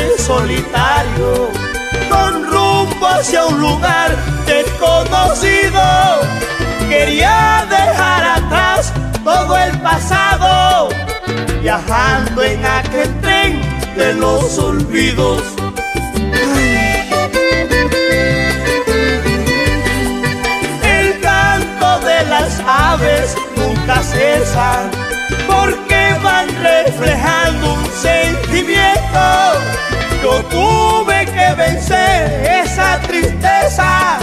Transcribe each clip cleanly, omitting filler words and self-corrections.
en solitario, con rumbo hacia un lugar desconocido. Quería dejar atrás todo el pasado, viajando en aquel tren de los olvidos. El canto de las aves nunca cesa, porque van reflejando un sentimiento. Yo tuve que vencer esa tristeza,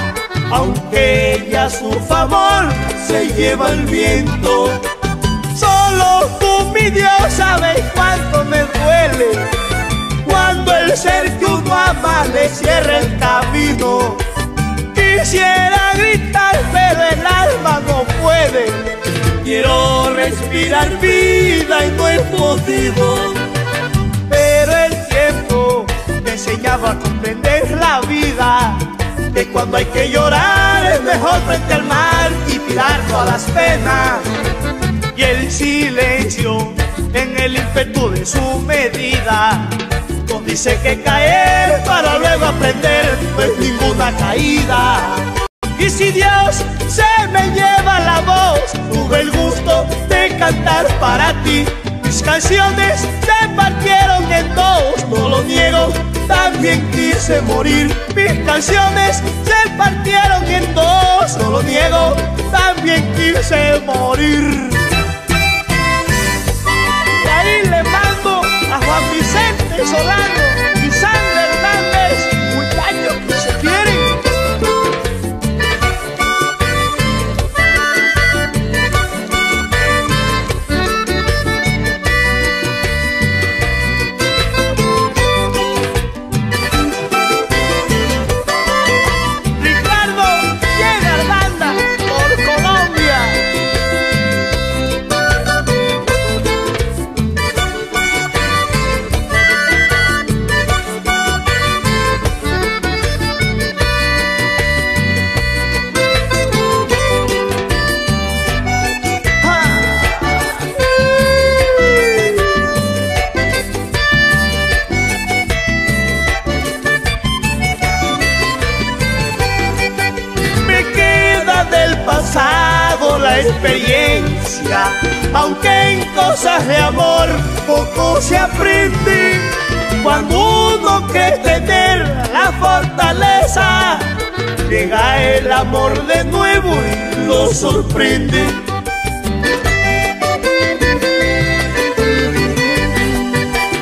aunque ya su favor se lleva el viento. Solo tú, mi Dios, sabes cuánto me duele cuando el ser que uno ama le cierra el camino. Quisiera gritar, pero el alma no puede. Quiero respirar vida y no he podido. Pero el tiempo me enseñaba a comprender la vida, que cuando hay que llorar es mejor frente al mar y tirar todas las penas. Y el silencio, en el ímpetu de su medida, nos dice que caer para luego aprender no es ninguna caída. Y si Dios se me lleva la voz, tuve el gusto de cantar para ti. Mis canciones se partieron en dos, no lo niego, también quise morir. Mis canciones se partieron en dos, no lo niego, también quise morir. Juan Vicente Solano, mi sangre Hernández, muchachos que se quieren. Ricardo llega a Aranda por Colombia. La experiencia, aunque en cosas de amor poco se aprende, cuando uno cree tener la fortaleza, llega el amor de nuevo y lo sorprende.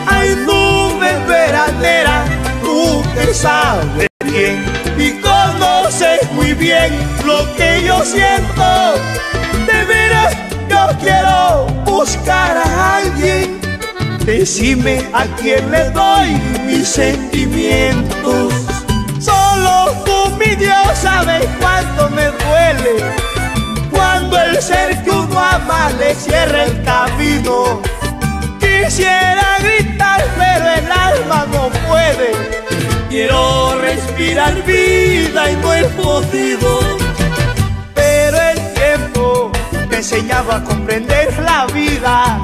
Hay nubes veraneras, tú que sabes bien y conoces muy bien lo que yo siento. De veras yo quiero buscar a alguien, decime a quién le doy mis sentimientos. Solo tú, mi Dios, sabes cuánto me duele cuando el ser que uno ama le cierra el camino. Quisiera gritar, pero el alma no puede. Quiero respirar vida y no he podido. Pero el tiempo me enseñaba a comprender la vida,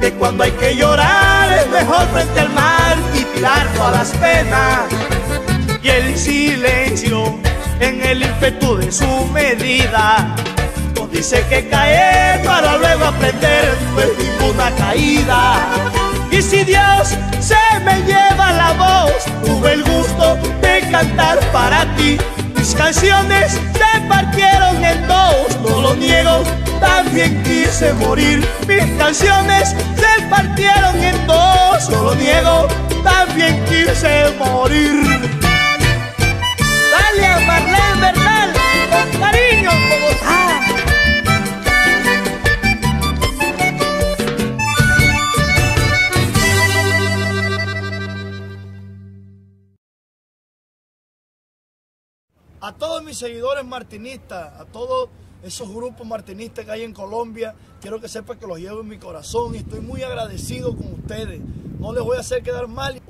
que cuando hay que llorar es mejor frente al mar y tirar todas las penas. Y el silencio, en el ímpetu de su medida, nos dice que caer para luego aprender no es ninguna caída. Y si Dios se me lleva la voz, tuve el gusto de cantar para ti. Mis canciones se partieron en dos, no lo niego, también quise morir. Mis canciones se partieron en dos, no lo niego, también quise morir. Dale a Marlene Bernal, con cariño, Bogotá. A todos mis seguidores martinistas, a todos esos grupos martinistas que hay en Colombia, quiero que sepan que los llevo en mi corazón y estoy muy agradecido con ustedes. No les voy a hacer quedar mal.